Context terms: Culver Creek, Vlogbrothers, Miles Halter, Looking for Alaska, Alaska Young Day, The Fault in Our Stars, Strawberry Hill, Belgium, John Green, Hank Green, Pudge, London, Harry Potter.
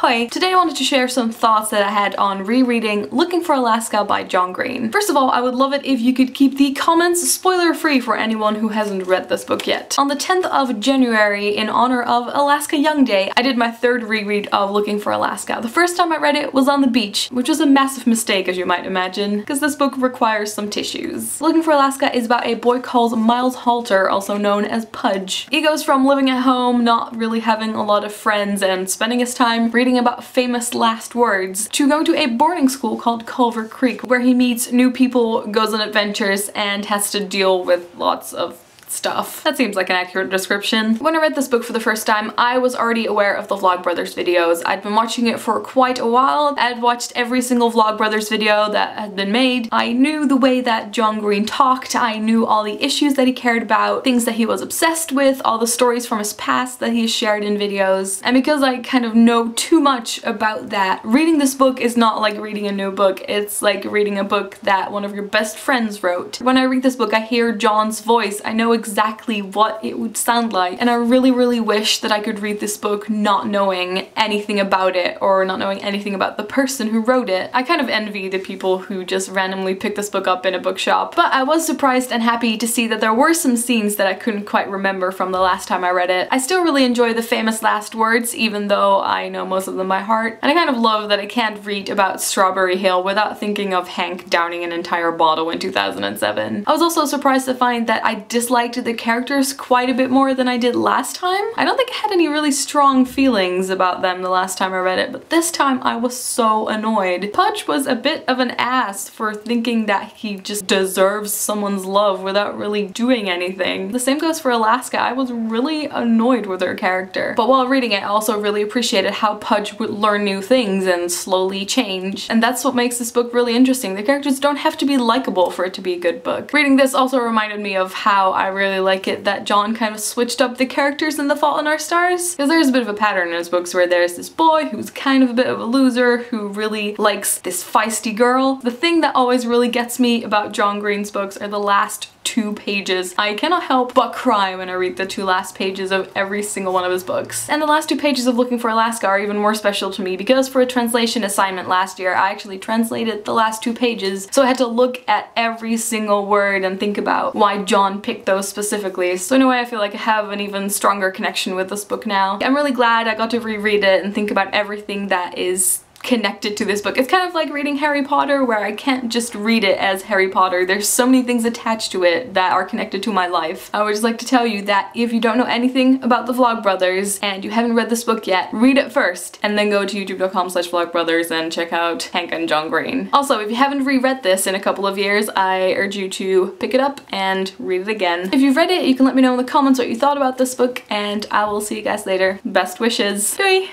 Hi! Today I wanted to share some thoughts that I had on rereading Looking for Alaska by John Green. First of all, I would love it if you could keep the comments spoiler-free for anyone who hasn't read this book yet. On the 10th of January, in honor of Alaska Young Day, I did my third reread of Looking for Alaska. The first time I read it was on the beach, which was a massive mistake, as you might imagine, because this book requires some tissues. Looking for Alaska is about a boy called Miles Halter, also known as Pudge. He goes from living at home, not really having a lot of friends and spending his time reading about famous last words, to going to a boarding school called Culver Creek, where he meets new people, goes on adventures, and has to deal with lots of stuff. That seems like an accurate description. When I read this book for the first time, I was already aware of the Vlogbrothers videos. I'd been watching it for quite a while. I'd watched every single Vlogbrothers video that had been made. I knew the way that John Green talked. I knew all the issues that he cared about, things that he was obsessed with, all the stories from his past that he shared in videos. And because I kind of know too much about that, reading this book is not like reading a new book. It's like reading a book that one of your best friends wrote. When I read this book, I hear John's voice. I know exactly what it would sound like, and I really wish that I could read this book not knowing anything about it or not knowing anything about the person who wrote it. I kind of envy the people who just randomly pick this book up in a bookshop, but I was surprised and happy to see that there were some scenes that I couldn't quite remember from the last time I read it. I still really enjoy the famous last words, even though I know most of them by heart, and I kind of love that I can't read about Strawberry Hill without thinking of Hank downing an entire bottle in 2007. I was also surprised to find that I disliked the characters quite a bit more than I did last time. I don't think I had any really strong feelings about them the last time I read it, but this time I was so annoyed. Pudge was a bit of an ass for thinking that he just deserves someone's love without really doing anything. The same goes for Alaska. I was really annoyed with her character. But while reading it, I also really appreciated how Pudge would learn new things and slowly change. And that's what makes this book really interesting. The characters don't have to be likable for it to be a good book. Reading this also reminded me of how I really like it that John kind of switched up the characters in The Fault in Our Stars, because there's a bit of a pattern in his books where there's this boy who's kind of a bit of a loser who really likes this feisty girl. The thing that always really gets me about John Green's books are the last two pages. I cannot help but cry when I read the two last pages of every single one of his books. And the last two pages of Looking for Alaska are even more special to me because for a translation assignment last year, I actually translated the last two pages, so I had to look at every single word and think about why John picked those specifically. So in a way, I feel like I have an even stronger connection with this book now. I'm really glad I got to reread it and think about everything that is connected to this book. It's kind of like reading Harry Potter, where I can't just read it as Harry Potter. There's so many things attached to it that are connected to my life. I would just like to tell you that if you don't know anything about the Vlogbrothers and you haven't read this book yet, read it first and then go to youtube.com/Vlogbrothers and check out Hank and John Green. Also, if you haven't reread this in a couple of years, I urge you to pick it up and read it again. If you've read it, you can let me know in the comments what you thought about this book, and I will see you guys later. Best wishes. Bye!